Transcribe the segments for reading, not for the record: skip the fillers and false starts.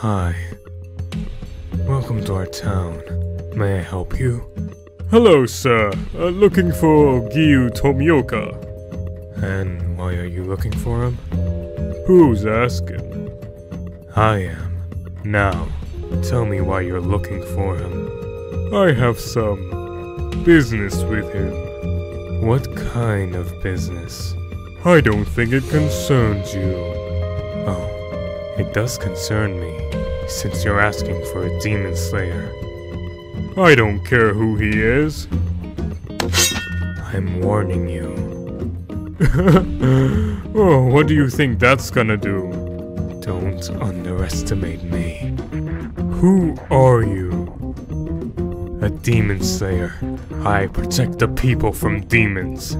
Hi. Welcome to our town. May I help you? Hello, sir. Looking for Giyu Tomioka. And why are you looking for him? Who's asking? I am. Now, tell me why you're looking for him. I have some business with him. What kind of business? I don't think it concerns you. Oh, it does concern me, since you're asking for a Demon Slayer. I don't care who he is. I'm warning you. Oh, what do you think that's gonna do? Don't underestimate me. Who are you? A Demon Slayer. I protect the people from demons.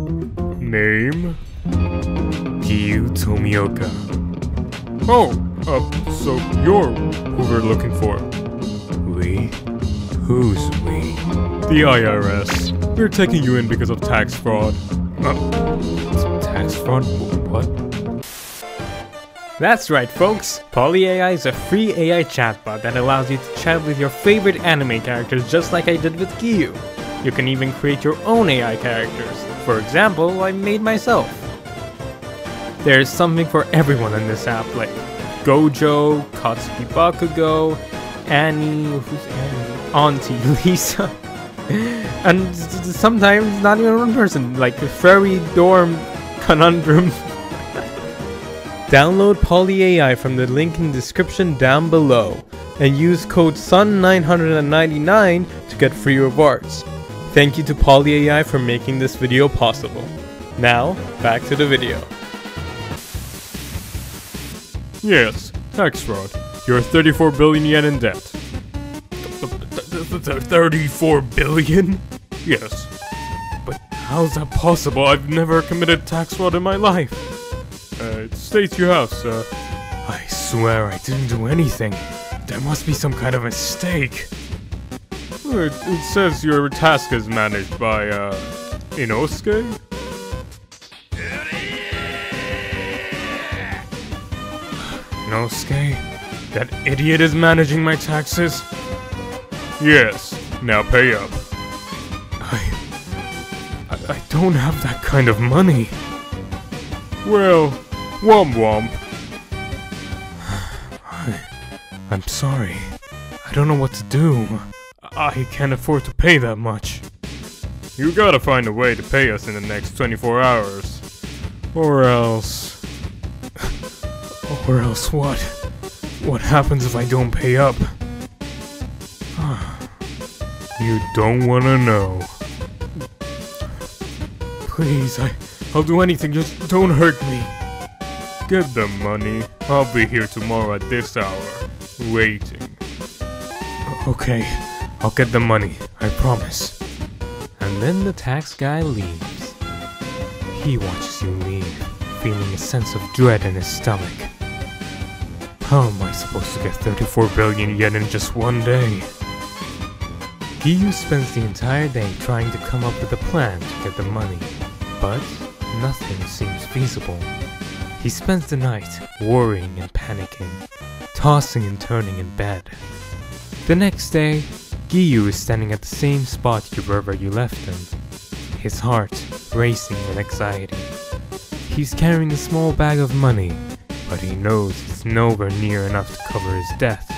Name? Giyu Tomioka. Oh, so you're who we're looking for. We? Who's we? The IRS. We're taking you in because of tax fraud. Tax fraud? What? That's right, folks. PolyAI is a free AI chatbot that allows you to chat with your favorite anime characters just like I did with Giyu. You can even create your own AI characters. For example, I made myself. There is something for everyone in this app, like Gojo, Katsuki Bakugo, Annie, who's Annie? Auntie Lisa, and sometimes not even one person, like the furry dorm conundrum. Download PolyAI from the link in the description down below and use code Sun999 to get free rewards. Thank you to PolyAI for making this video possible. Now, back to the video. Yes, tax fraud. You're 34 billion yen in debt. 34 billion? Yes. But how's that possible? I've never committed tax fraud in my life. It states you have, sir. I swear I didn't do anything. There must be some kind of mistake. It says your task is managed by, Inosuke? Inosuke? That idiot is managing my taxes? Yes, now pay up. I don't have that kind of money. Well, womp womp. I'm sorry. I don't know what to do. I can't afford to pay that much. You gotta find a way to pay us in the next 24 hours. Or else... Or else what? What happens if I don't pay up? You don't wanna know. Please, I'll do anything, just don't hurt me. Get the money. I'll be here tomorrow at this hour, waiting. Okay, I'll get the money, I promise. And then the tax guy leaves. He watches you leave, feeling a sense of dread in his stomach. How am I supposed to get 34 billion yen in just one day? Giyu spends the entire day trying to come up with a plan to get the money, but nothing seems feasible. He spends the night worrying and panicking, tossing and turning in bed. The next day, Giyu is standing at the same spot wherever you left him, his heart racing with anxiety. He's carrying a small bag of money, but he knows it's nowhere near enough to cover his death.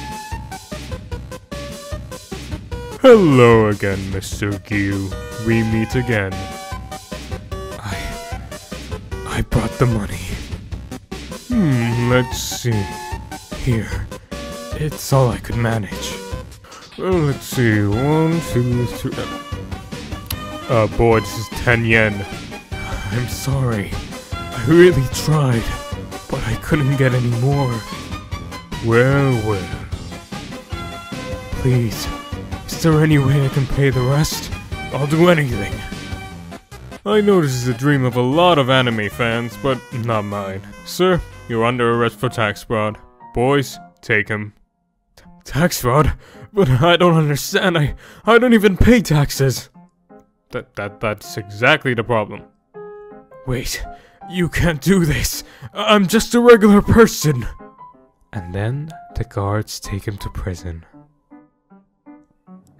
Hello again, Mr. Giyu. We meet again. I brought the money. Let's see. Here. It's all I could manage. Well, let's see. 1, 2, 3... boy, this is 10 yen. I'm sorry. I really tried, but I couldn't get any more. Well. Please. Is there any way I can pay the rest? I'll do anything. I know this is a dream of a lot of anime fans, but not mine. Sir, you're under arrest for tax fraud. Boys, take him. Tax fraud? But I don't understand. I don't even pay taxes. That's exactly the problem. Wait, you can't do this. I'm just a regular person. And then The guards take him to prison.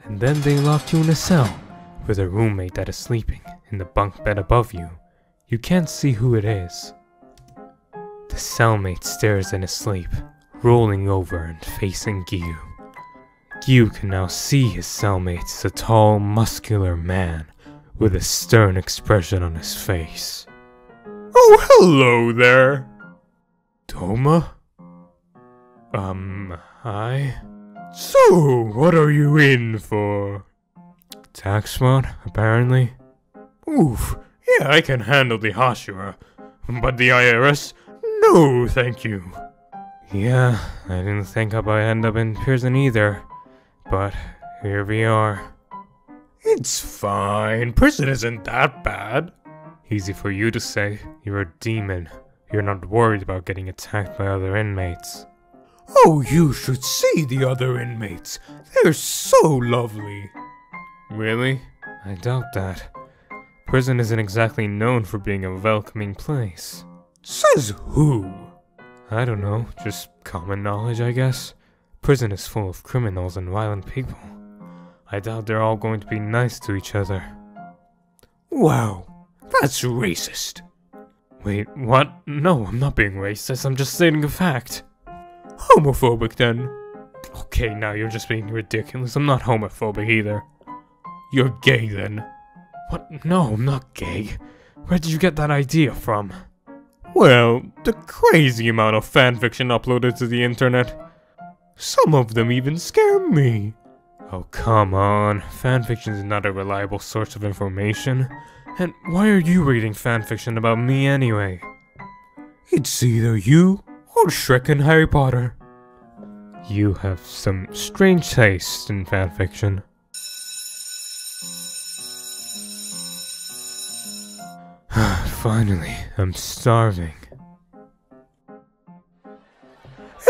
And then they lock you in a cell with a roommate that is sleeping in the bunk bed above you. You can't see who it is. The cellmate stares in his sleep, rolling over and facing Giyu. Giyu can now see his cellmate is a tall, muscular man with a stern expression on his face. Oh, hello there! Douma? Hi? So, what are you in for? Tax fraud, apparently. Oof, yeah, I can handle the Hashira, but the IRS? No, thank you. Yeah, I didn't think I'd end up in prison either, but here we are. It's fine, prison isn't that bad. Easy for you to say, you're a demon. You're not worried about getting attacked by other inmates. Oh, you should see the other inmates. They're so lovely. Really? I doubt that. Prison isn't exactly known for being a welcoming place. Says who? I don't know, just common knowledge, I guess. Prison is full of criminals and violent people. I doubt they're all going to be nice to each other. Wow, that's racist. Wait, what? No, I'm not being racist, I'm just stating a fact. Homophobic then. Okay, now you're just being ridiculous. I'm not homophobic either. You're gay then. What? No, I'm not gay. Where did you get that idea from? Well, the crazy amount of fanfiction uploaded to the internet. Some of them even scare me. Oh, come on. Fanfiction is not a reliable source of information. And why are you reading fanfiction about me anyway? It's either you or Shrek and Harry Potter. You have some strange taste in fanfiction. Finally, I'm starving.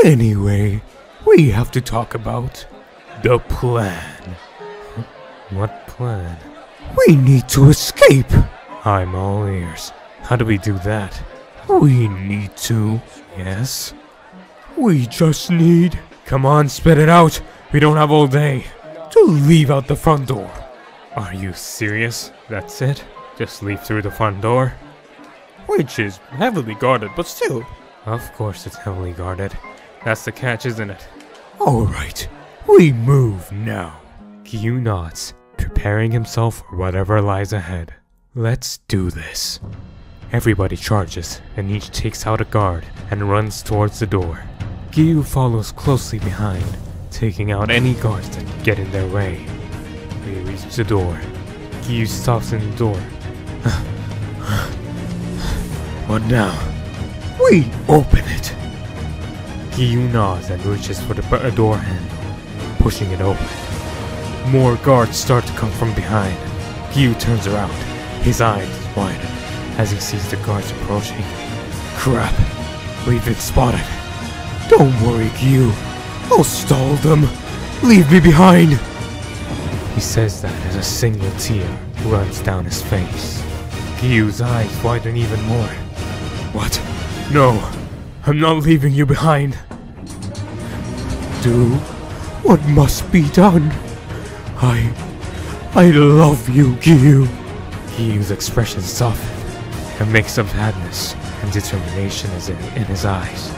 Anyway, we have to talk about the plan. What plan? We need to escape. I'm all ears. How do we do that? We need to. Yes? We just need... Come on, spit it out! We don't have all day! To leave out the front door! Are you serious? That's it? Just leave through the front door? Which is heavily guarded, but still... Of course it's heavily guarded. That's the catch, isn't it? Alright, we move now. Giyu nods, preparing himself for whatever lies ahead. Let's do this. Everybody charges, and each takes out a guard and runs towards the door. Giyu follows closely behind, taking out any guards that get in their way. They reach the door. Giyu stops in the door. What now? We open it! Giyu nods and reaches for the door handle, pushing it open. More guards start to come from behind. Giyu turns around, his eyes widen. As he sees the guards approaching. Crap, we've been spotted. Don't worry, Giyu. I'll stall them. Leave me behind. He says that as a single tear runs down his face. Giyu's eyes widen even more. What? No, I'm not leaving you behind. Do what must be done. I love you, Giyu. Giyu's expression softens. A mix of sadness and determination is in his eyes.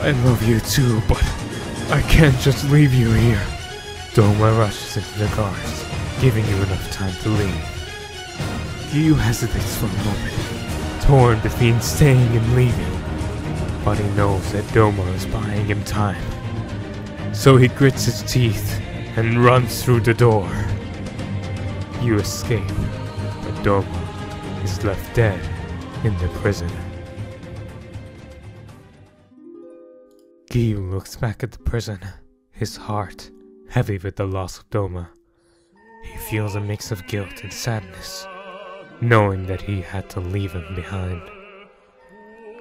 I love you too, but I can't just leave you here. Douma rushes into the guards, giving you enough time to leave. Giyu hesitates for a moment, torn between staying and leaving. But he knows that Douma is buying him time. So he grits his teeth and runs through the door. You escape, but Douma is left dead in the prison. Giyu looks back at the prison, his heart heavy with the loss of Douma. He feels a mix of guilt and sadness, knowing that he had to leave him behind.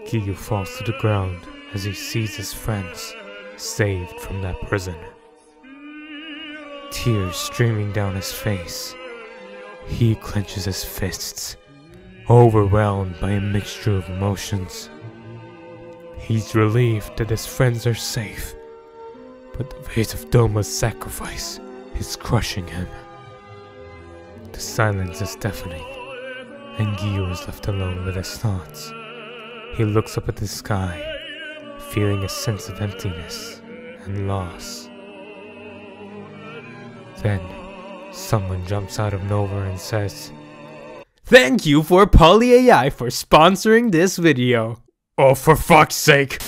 Giyu falls to the ground as he sees his friends saved from that prison. Tears streaming down his face. He clenches his fists, overwhelmed by a mixture of emotions. He's relieved that his friends are safe, but the weight of Douma's sacrifice is crushing him. The silence is deafening, and Giyu is left alone with his thoughts. He looks up at the sky, feeling a sense of emptiness and loss. Then, someone jumps out of nowhere and says, "Thank you for PolyAI for sponsoring this video." Oh, for fuck's sake!